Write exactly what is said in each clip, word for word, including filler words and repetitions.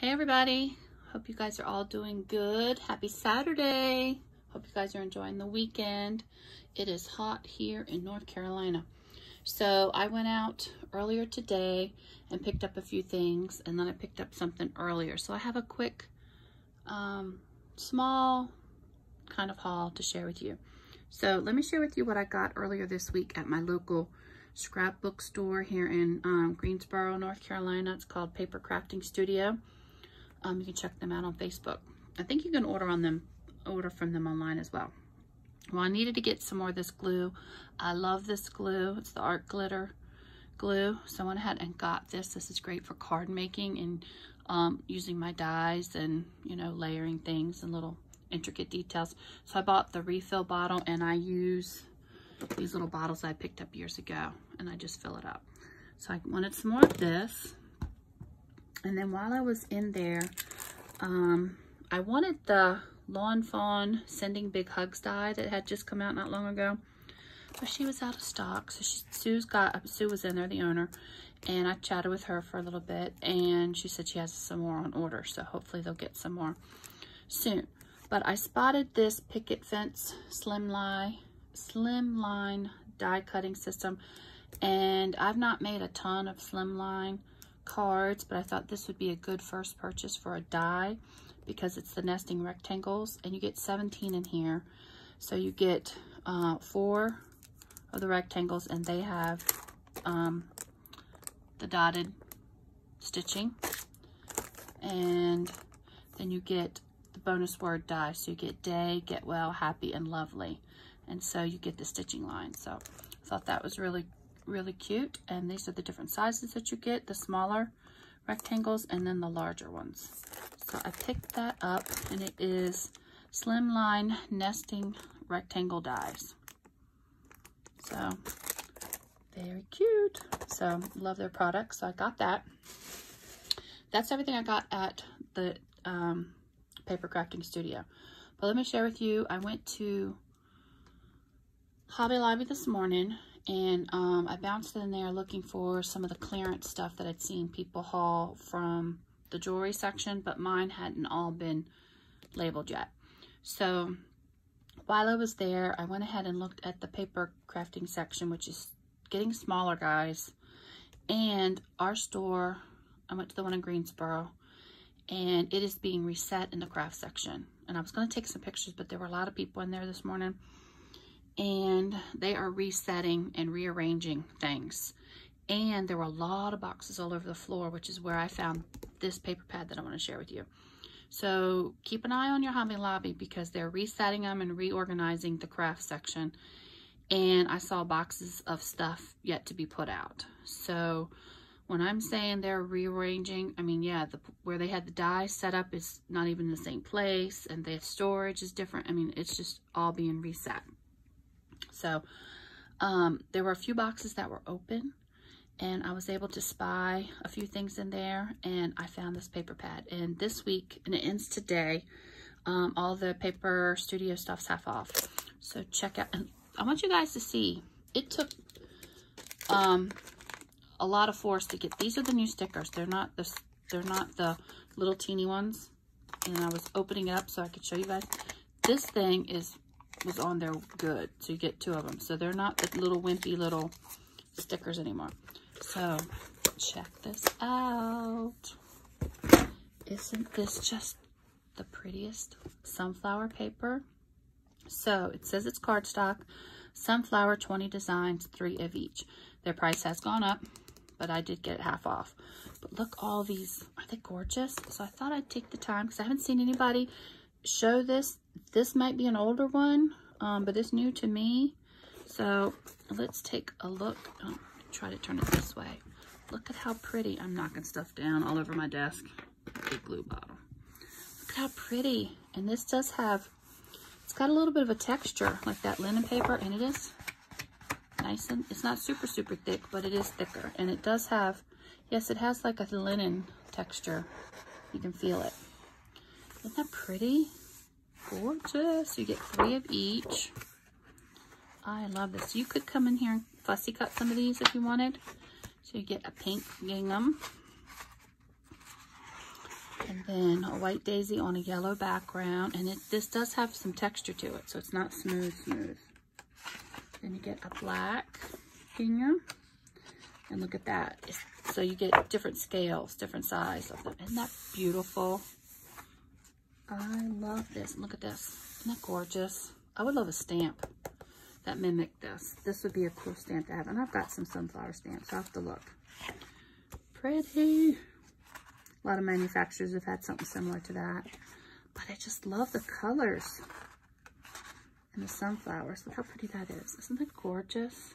Hey everybody, hope you guys are all doing good. Happy Saturday. Hope you guys are enjoying the weekend. It is hot here in North Carolina. So I went out earlier today and picked up a few things, and then I picked up something earlier. So I have a quick, um, small kind of haul to share with you. So let me share with you what I got earlier this week at my local scrapbook store here in um, Greensboro, North Carolina. It's called Paper Crafting Studio. Um, you can check them out on Facebook. I think you can order on them, order from them online as well. Well, I needed to get some more of this glue. I love this glue. It's the art glitter glue. So I went ahead and got this. This is great for card making and um, using my dies and, you know, layering things and little intricate details. So I bought the refill bottle, and I use these little bottles I picked up years ago, and I just fill it up. So I wanted some more of this. And then while I was in there, um, I wanted the Lawn Fawn Sending Big Hugs die that had just come out not long ago, but she was out of stock. So she, Sue's got, Sue was in there, the owner, and I chatted with her for a little bit, and she said she has some more on order. So hopefully they'll get some more soon. But I spotted this Picket Fence slimline, slimline die cutting system, and I've not made a ton of slimline cards, but I thought this would be a good first purchase for a die because it's the nesting rectangles, and you get seventeen in here. So you get uh, four of the rectangles, and they have um, the dotted stitching, and then you get the bonus word die. So you get day, get well, happy, and lovely, and so you get the stitching line. So I thought that was really really cute, and these are the different sizes that you get, the smaller rectangles and then the larger ones. So I picked that up, and it is slimline nesting rectangle dies. So very cute. So love their products. So I got that. That's everything I got at the um, Paper Crafting Studio. But let me share with you, I went to Hobby Lobby this morning, and um, I bounced in there looking for some of the clearance stuff that I'd seen people haul from the jewelry section, but mine hadn't all been labeled yet. So while I was there, I went ahead and looked at the paper crafting section, which is getting smaller, guys. And our store, I went to the one in Greensboro, and it is being reset in the craft section. And I was going to take some pictures, but there were a lot of people in there this morning, and they are resetting and rearranging things. And there were a lot of boxes all over the floor, which is where I found this paper pad that I want to share with you. So keep an eye on your Hobby Lobby because they're resetting them and reorganizing the craft section. And I saw boxes of stuff yet to be put out. So when I'm saying they're rearranging, I mean, yeah, the, where they had the die set up is not even in the same place, and the storage is different. I mean, it's just all being reset. So um, there were a few boxes that were open, and I was able to spy a few things in there, and I found this paper pad. And this week, and it ends today, um, all the Paper Studio stuff's half off. So check out, and I want you guys to see, it took um, a lot of force to get, these are the new stickers. They're not the, they're not the little teeny ones. And I was opening it up so I could show you guys. This thing is, was on there good. So you get two of them. So they're not the little wimpy little stickers anymore. So check this out. Isn't this just the prettiest sunflower paper? So it says it's cardstock, sunflower, twenty designs, three of each. Their price has gone up, but I did get it half off. But look, all these, are they gorgeous? So I thought I'd take the time because I haven't seen anybody show this. This might be an older one, um, but it's new to me. So let's take a look. Oh, try to turn it this way. Look at how pretty. I'm knocking stuff down all over my desk. Big glue bottle. Look at how pretty. And this does have, it's got a little bit of a texture, like that linen paper, and it is nice, and it's not super, super thick, but it is thicker. And it does have, yes, it has like a linen texture. You can feel it. Isn't that pretty? Gorgeous. You get three of each. I love this. You could come in here and fussy cut some of these if you wanted. So you get a pink gingham. and then a white daisy on a yellow background. And it, this does have some texture to it, so it's not smooth, smooth. Then you get a black gingham, and look at that. So you get different scales, different size of them. Isn't that beautiful? I love this. Look at this. Isn't that gorgeous? I would love a stamp that mimicked this. This would be a cool stamp to have. And I've got some sunflower stamps. I'll have to look. Pretty. A lot of manufacturers have had something similar to that. But I just love the colors and the sunflowers. Look how pretty that is. Isn't that gorgeous?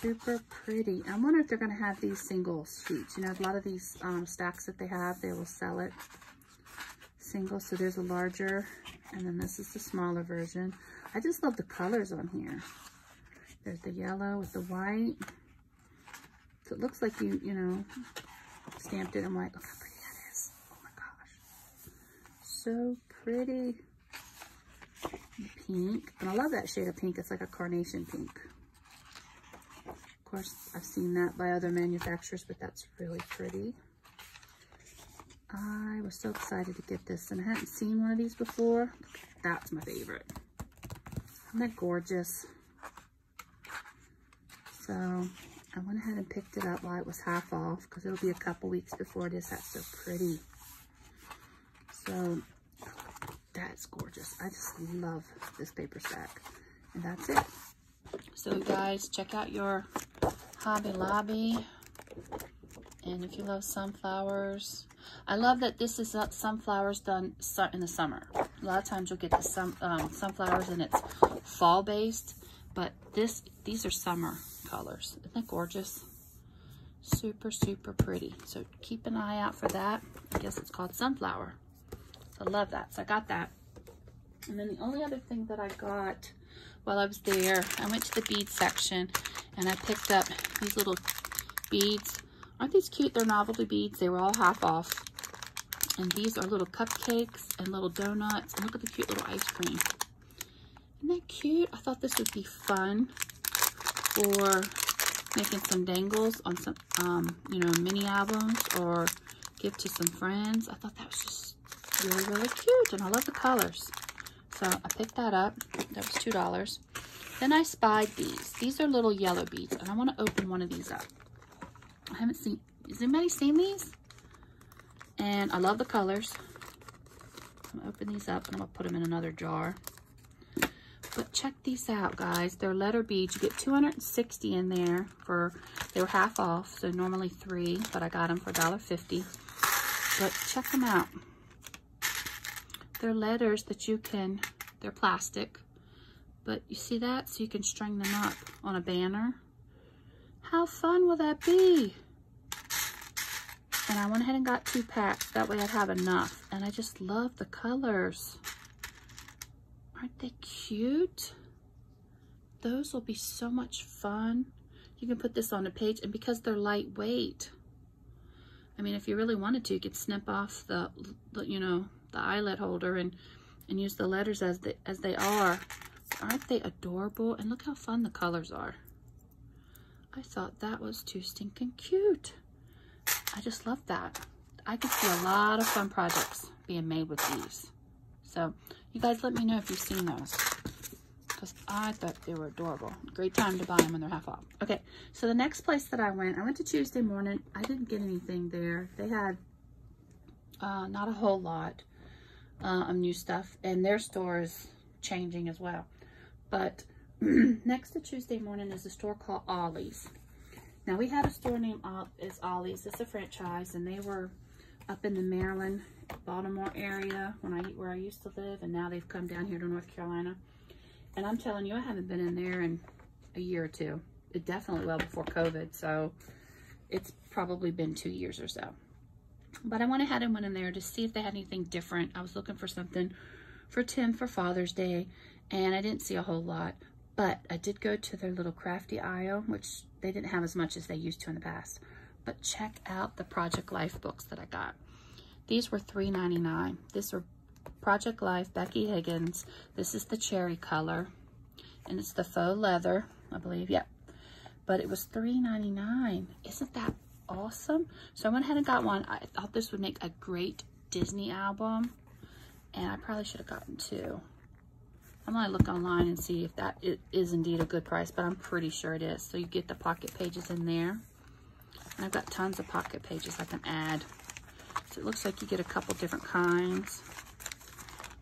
Super pretty. I wonder if they're going to have these single sheets. You know, a lot of these um, stacks that they have, they will sell it single. So there's a larger, and then this is the smaller version. I just love the colors on here. There's the yellow with the white. So it looks like you, you know, stamped it in white. Look how pretty that is. Oh my gosh. So pretty. Pink. And I love that shade of pink. It's like a carnation pink. Of course, I've seen that by other manufacturers, but that's really pretty. I was so excited to get this, and I hadn't seen one of these before. That's my favorite. Isn't that gorgeous? So I went ahead and picked it up while it was half off, because it'll be a couple weeks before it is. That's so pretty. So that's gorgeous. I just love this paper stack. And that's it. So guys, check out your Hobby Lobby. And if you love sunflowers, I love that this is sunflowers done in the summer. A lot of times you'll get the sun, um, sunflowers and it's fall based, but this these are summer colors. Isn't that gorgeous? Super, super pretty. So keep an eye out for that. I guess it's called sunflower. So I love that. So I got that. And then the only other thing that I got while I was there, I went to the bead section and I picked up these little beads. Aren't these cute? They're novelty beads. They were all half off. And these are little cupcakes and little donuts. And look at the cute little ice cream. Isn't that cute? I thought this would be fun for making some dangles on some, um, you know, mini albums or give to some friends. I thought that was just really, really cute. And I love the colors. So I picked that up. That was two dollars. Then I spied these. These are little yellow beads. And I want to open one of these up. I haven't seen, has anybody seen these? And I love the colors. I'm gonna open these up and I'm gonna put them in another jar. But check these out, guys. They're letter beads. You get two hundred sixty in there for, they were half off, so normally three, but I got them for a dollar fifty. But check them out. They're letters that you can, they're plastic, but you see that? So you can string them up on a banner. How fun will that be? And I went ahead and got two packs. That way I'd have enough. And I just love the colors. Aren't they cute? Those will be so much fun. You can put this on a page. And because they're lightweight, I mean, if you really wanted to, you could snip off the, the you know, the eyelet holder and, and use the letters as they, as they are. Aren't they adorable? And look how fun the colors are. I thought that was too stinking cute. I just love that. I could see a lot of fun projects being made with these. So you guys let me know if you've seen those, because I thought they were adorable. Great time to buy them when they're half off. Okay, so the next place that I went, I went to Tuesday morning. I didn't get anything there. They had uh, not a whole lot uh, of new stuff, and their store is changing as well. But next to Tuesday morning is a store called Ollie's. Now we had a store named is Ollie's. It's a franchise, and they were up in the Maryland, Baltimore area when I where I used to live, and now they've come down here to North Carolina. And I'm telling you, I haven't been in there in a year or two. It definitely well before COVID, so it's probably been two years or so. But I went ahead and went in there to see if they had anything different. I was looking for something for Tim for Father's Day, and I didn't see a whole lot. But I did go to their little crafty aisle, which they didn't have as much as they used to in the past. But check out the Project Life books that I got. These were three ninety-nine. These were Project Life, Becky Higgins. This is the cherry color. And it's the faux leather, I believe. Yep. But it was three ninety-nine. Isn't that awesome. So I went ahead and got one. I thought this would make a great Disney album, and I probably should have gotten two. I'm gonna look online and see if that is indeed a good price, but I'm pretty sure it is. So you get the pocket pages in there. And I've got tons of pocket pages I can add. So it looks like you get a couple different kinds.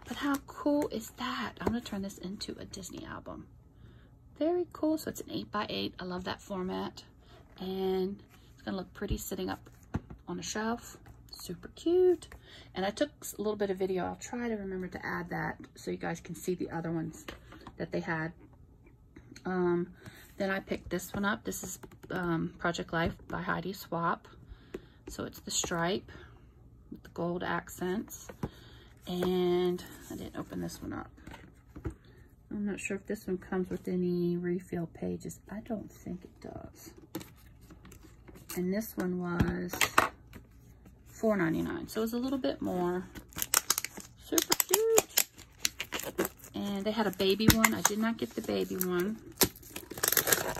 But how cool is that? I'm gonna turn this into a Disney album. Very cool. So it's an eight by eight. I love that format. And it's gonna look pretty sitting up on a shelf. Super cute. And I took a little bit of video. I'll try to remember to add that so you guys can see the other ones that they had. Um, then I picked this one up. This is um, Project Life by Heidi Swapp. So it's the stripe with the gold accents. And I didn't open this one up. I'm not sure if this one comes with any refill pages. I don't think it does. And this one was four ninety-nine, so it was a little bit more. Super cute. And they had a baby one. I did not get the baby one. Let's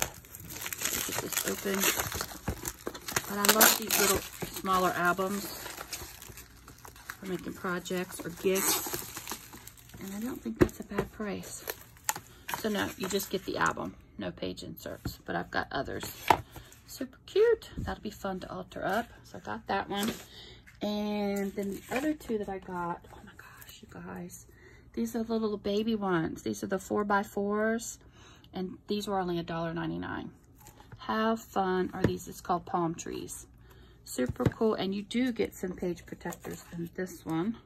get this open. But I love these little smaller albums for making projects or gifts. And I don't think that's a bad price. So no, you just get the album, no page inserts, but I've got others. Super cute. That'll be fun to alter up. So I got that one. And then the other two that I got, oh my gosh, you guys, these are the little baby ones. These are the four by fours, and these were only a dollar ninety-nine. How fun are these? It's called palm trees. Super cool. And you do get some page protectors in this one.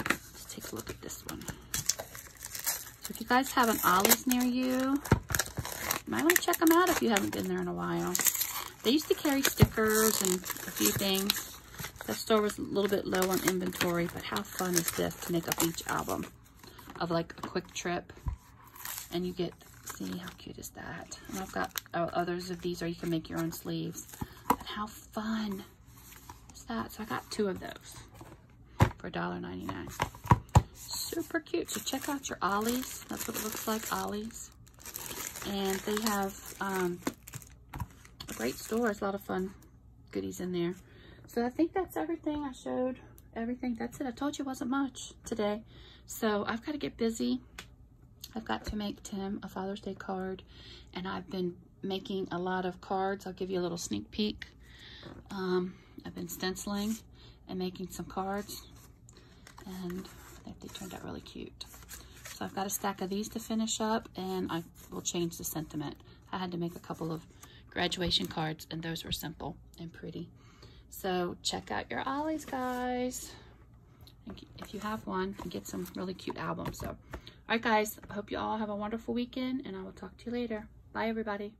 Let's take a look at this one. So if you guys have an Ollie's near you, you might want to check them out if you haven't been there in a while. They used to carry stickers and a few things. That store was a little bit low on inventory, but how fun is this to make a beach album of like a quick trip? And you get, see how cute is that? And I've got oh, others of these, or you can make your own sleeves. But how fun is that? So I got two of those for a dollar ninety-nine. Super cute. So check out your Ollie's. That's what it looks like, Ollie's. And they have um, a great store. There's a lot of fun goodies in there. So I think that's everything. I showed everything. That's it. I told you it wasn't much today. So I've got to get busy. I've got to make Tim a Father's Day card. And I've been making a lot of cards. I'll give you a little sneak peek. Um, I've been stenciling and making some cards. And I think they turned out really cute. So I've got a stack of these to finish up, and I will change the sentiment. I had to make a couple of graduation cards, and those were simple and pretty. So check out your Ollie's, guys. If you have one, you can get some really cute albums. So, all right, guys, I hope you all have a wonderful weekend, and I will talk to you later. Bye, everybody.